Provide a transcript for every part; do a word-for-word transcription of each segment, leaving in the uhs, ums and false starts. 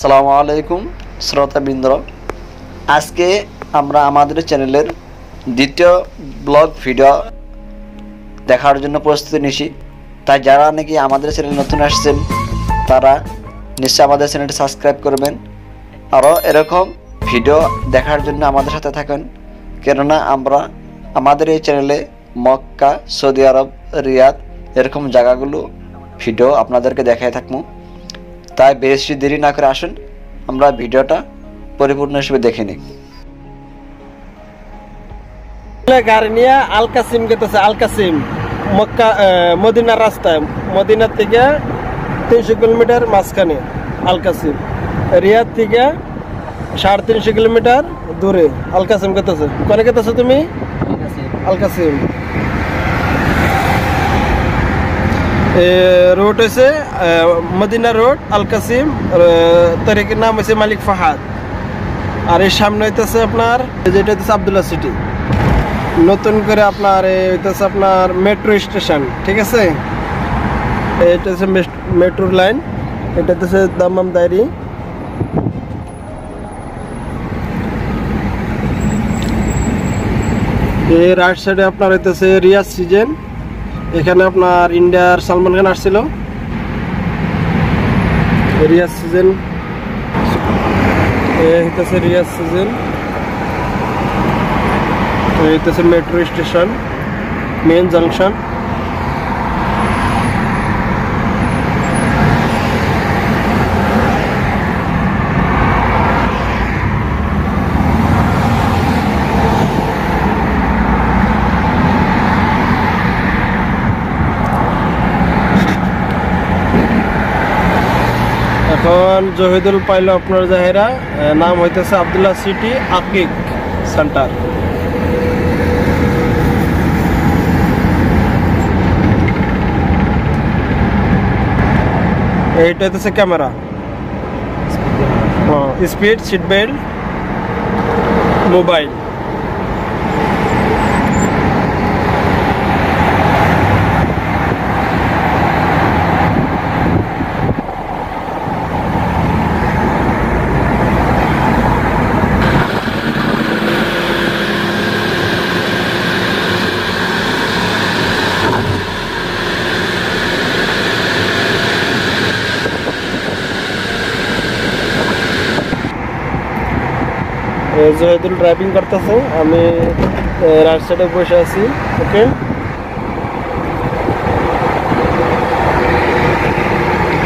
আসসালামু আলাইকুম শ্রোতাবৃন্দ, আজকে আমরা আমাদের চ্যানেলের দ্বিতীয় ব্লগ ভিডিও দেখার জন্য প্রস্তুতি নিছি। তাই যারা নাকি আমাদের চ্যানেল নতুন আসছেন তারা নিশ্চয়ই আমাদের চ্যানেলটি সাবস্ক্রাইব করবেন, আরও এরকম ভিডিও দেখার জন্য আমাদের সাথে থাকেন। কেননা আমরা আমাদের এই চ্যানেলে মক্কা, সৌদি আরব, রিয়াদ এরকম জায়গাগুলো ভিডিও আপনাদেরকে দেখায় থাকবো। তাই বেশি দেরি না করে আসুন আমরা ভিডিওটা পরিপূর্ণ হিসেবে দেখে নিই। গাড়ি নিয়ে আল কাসিম গেতেছে। আল কাসিম মক্কা মদিনার রাস্তায়, মদিনা থেকে তিনশো কিলোমিটার মাঝখানে আল কাসিম। রিয়াদ থেকে সাড়ে তিনশো কিলোমিটার দূরে আল কাসিম গেতেছে। কোনে গেতেছো তুমি? আল কাসিম। রোড হয়েছে মদিনা রোড, আল কাসিম। তারিখের নাম হয়েছে মালিক ফাহাদ। আর এই সামনে হইতেছে আপনার যেটা হইতেছে আবদুল্লাহ সিটি, নতুন করে আপনার হইতেছে আপনার মেট্রো স্টেশন। ঠিক আছে, এটা হচ্ছে মেট্রো লাইন। এটা হচ্ছে দাম্মাম দায়রি। এই রাইট সাইডে আপনার হইতেছে রিয়াদ সিজন। এখানে আপনার ইন্ডিয়ার সালমান খান আসছিল। রিয়াজ সিজন হইতেছে, রিয়াজ সিজন হইতেছে মেট্রো স্টেশন, মেন জংশন। এখন জহিদুল পাইল আপনার জাহেরা, নাম হইতেছে আবদুল্লাহ সিটি আকিক সেন্টার। এইটা হইতেছে camera, speed, seat belt, mobile. Zahidul driving করতেছে, আমি রাইট সাইডে বসে আছি। ওকে,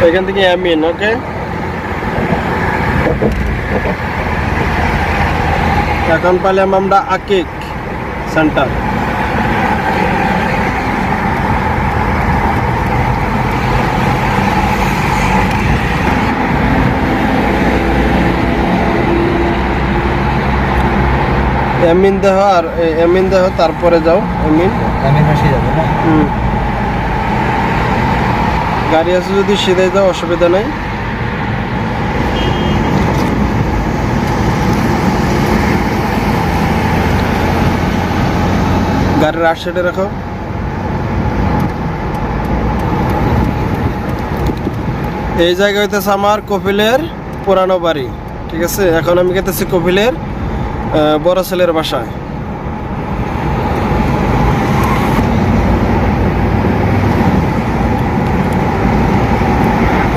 এখান থেকে আমিন। ওকে, এখন পাইলাম আমরা আকিক সেন্টার। এমিন দেহ, আর এমিন দেহ, তারপরে যাও এমিন। এমিন হাসি যাবে না? হুম, গাড়ি আছে যদি সিধে যাও, অসুবিধা নাই। গাড়ি রাইট সাইডে রাখো। এই জায়গা হইতেছে আমার কপিলের পুরানো বাড়ি। ঠিক আছে, এখন আমি গেতেছি কপিলের বড় ছেলের বাসায়।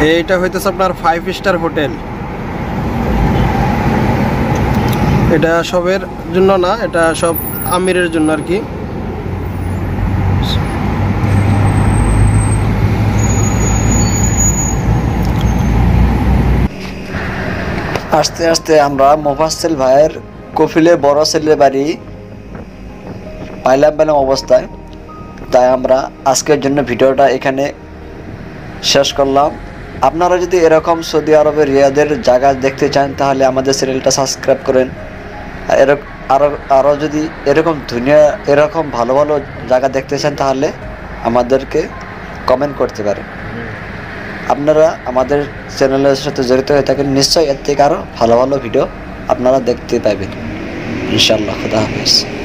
এইটা হইতেছে আপনার ফাইভ স্টার হোটেল। এটা সবের জন্য না, এটা সব আমিরের জন্য আর কি। আস্তে আস্তে আমরা মোফাসেল ভাইয়ের কফিলে বড় ছেলে বাড়ি পাইলাম পেলাম অবস্থায়। তাই আমরা আজকের জন্য ভিডিওটা এখানে শেষ করলাম। আপনারা যদি এরকম সৌদি আরবের রিয়াদের জায়গা দেখতে চান তাহলে আমাদের চ্যানেলটা সাবস্ক্রাইব করেন। আর আরও আরও যদি এরকম দুনিয়া এরকম ভালো ভালো জায়গা দেখতে চান তাহলে আমাদেরকে কমেন্ট করতে পারেন। আপনারা আমাদের চ্যানেলের সাথে জড়িত হয়ে থাকেন, নিশ্চয়ই এর থেকে আরও ভালো ভালো ভিডিও আপনারা দেখতে পাবেন ইনশাআল্লাহ। খুদা হাফেজ।